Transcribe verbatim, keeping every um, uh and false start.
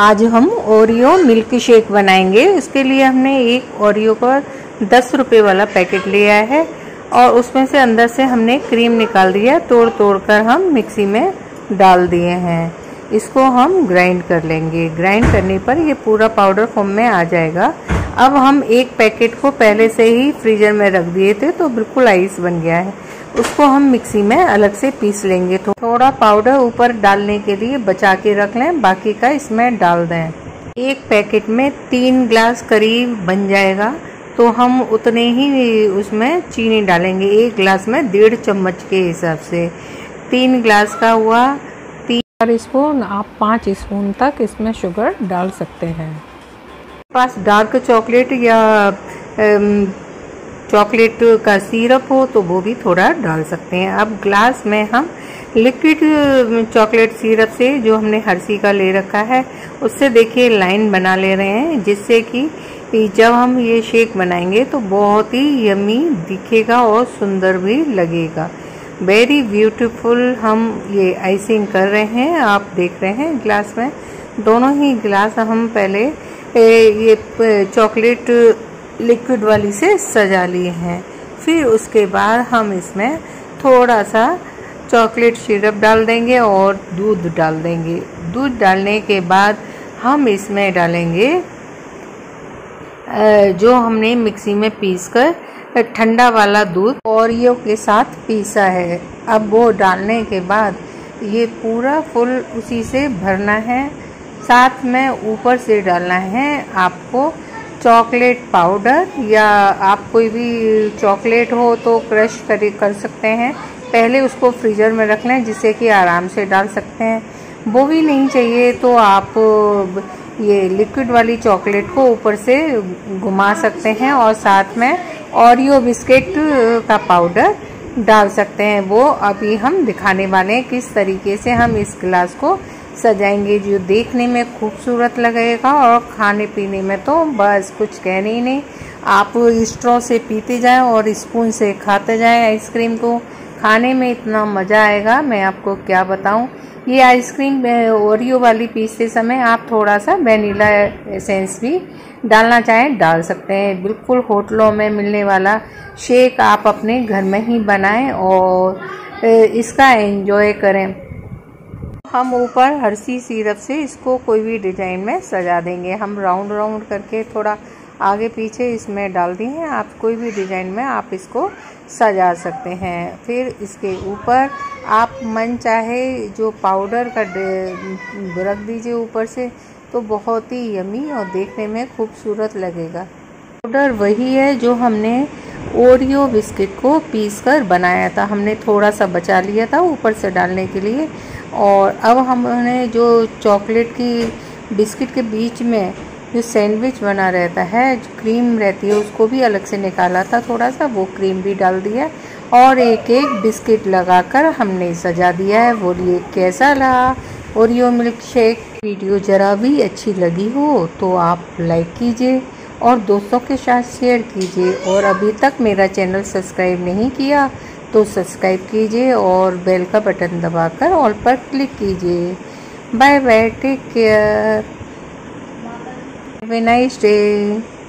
आज हम Oreo milk shake बनाएंगे। उसके लिए हमने एक ओरियो का दस रुपये वाला पैकेट लिया है और उसमें से अंदर से हमने क्रीम निकाल दिया, तोड़ तोड़ कर हम मिक्सी में डाल दिए हैं। इसको हम ग्राइंड कर लेंगे। ग्राइंड करने पर ये पूरा पाउडर फॉर्म में आ जाएगा। अब हम एक पैकेट को पहले से ही फ्रीजर में रख दिए थे तो बिल्कुल आइस बन गया है, उसको हम मिक्सी में अलग से पीस लेंगे। तो थोड़ा पाउडर ऊपर डालने के लिए बचा के रख लें, बाकी का इसमें डाल दें। एक पैकेट में तीन ग्लास करीब बन जाएगा तो हम उतने ही उसमें चीनी डालेंगे, एक ग्लास में डेढ़ चम्मच के हिसाब से। तीन ग्लास का हुआ तीन स्पून। आप पाँच स्पून तक इसमें शुगर डाल सकते हैं। पास डार्क चॉकलेट या चॉकलेट का सिरप हो तो वो भी थोड़ा डाल सकते हैं। अब ग्लास में हम लिक्विड चॉकलेट सिरप से, जो हमने हर्शी का ले रखा है, उससे देखिए लाइन बना ले रहे हैं, जिससे कि जब हम ये शेक बनाएंगे तो बहुत ही यमी दिखेगा और सुंदर भी लगेगा। वेरी ब्यूटीफुल हम ये आइसिंग कर रहे हैं। आप देख रहे हैं ग्लास में, दोनों ही ग्लास हम पहले ये चॉकलेट लिक्विड वाली से सजा लिए हैं। फिर उसके बाद हम इसमें थोड़ा सा चॉकलेट सिरप डाल देंगे और दूध डाल देंगे। दूध डालने के बाद हम इसमें डालेंगे जो हमने मिक्सी में पीस कर ठंडा वाला दूध ओरियो के साथ पीसा है। अब वो डालने के बाद ये पूरा फुल उसी से भरना है। साथ में ऊपर से डालना है आपको चॉकलेट पाउडर, या आप कोई भी चॉकलेट हो तो क्रश कर कर सकते हैं। पहले उसको फ्रीजर में रख लें, जिससे कि आराम से डाल सकते हैं। वो भी नहीं चाहिए तो आप ये लिक्विड वाली चॉकलेट को ऊपर से घुमा सकते हैं और साथ में ओरियो बिस्किट का पाउडर डाल सकते हैं। वो अभी हम दिखाने वाले हैं किस तरीके से हम इस गिलास को सजाएंगे, जो देखने में खूबसूरत लगेगा और खाने पीने में तो बस कुछ कहने ही नहीं। आप स्ट्रॉ से पीते जाएं और स्पून से खाते जाएं आइसक्रीम को। खाने में इतना मज़ा आएगा, मैं आपको क्या बताऊं। ये आइसक्रीम ओरियो वाली पीसते समय आप थोड़ा सा वेनिला एसेंस भी डालना चाहें डाल सकते हैं। बिल्कुल होटलों में मिलने वाला शेक आप अपने घर में ही बनाएँ और इसका एंजॉय करें। हम ऊपर हर्शी सिरप से इसको कोई भी डिजाइन में सजा देंगे। हम राउंड राउंड करके थोड़ा आगे पीछे इसमें डाल दिए हैं। आप कोई भी डिजाइन में आप इसको सजा सकते हैं। फिर इसके ऊपर आप मन चाहे जो पाउडर का रख दीजिए ऊपर से, तो बहुत ही यमी और देखने में खूबसूरत लगेगा। पाउडर वही है जो हमने ओरियो बिस्किट को पीसकर बनाया था। हमने थोड़ा सा बचा लिया था ऊपर से डालने के लिए। और अब हमने जो चॉकलेट की बिस्किट के बीच में जो सैंडविच बना रहता है, जो क्रीम रहती है, उसको भी अलग से निकाला था थोड़ा सा, वो क्रीम भी डाल दिया और एक एक बिस्किट लगाकर हमने सजा दिया है। बोलिए कैसा लगा ओरियो मिल्क शेक। वीडियो ज़रा भी अच्छी लगी हो तो आप लाइक कीजिए और दोस्तों के साथ शेयर कीजिए। और अभी तक मेरा चैनल सब्सक्राइब नहीं किया तो सब्सक्राइब कीजिए और बेल का बटन दबाकर ऑल पर क्लिक कीजिए। Bye bye, take care, have a nice day.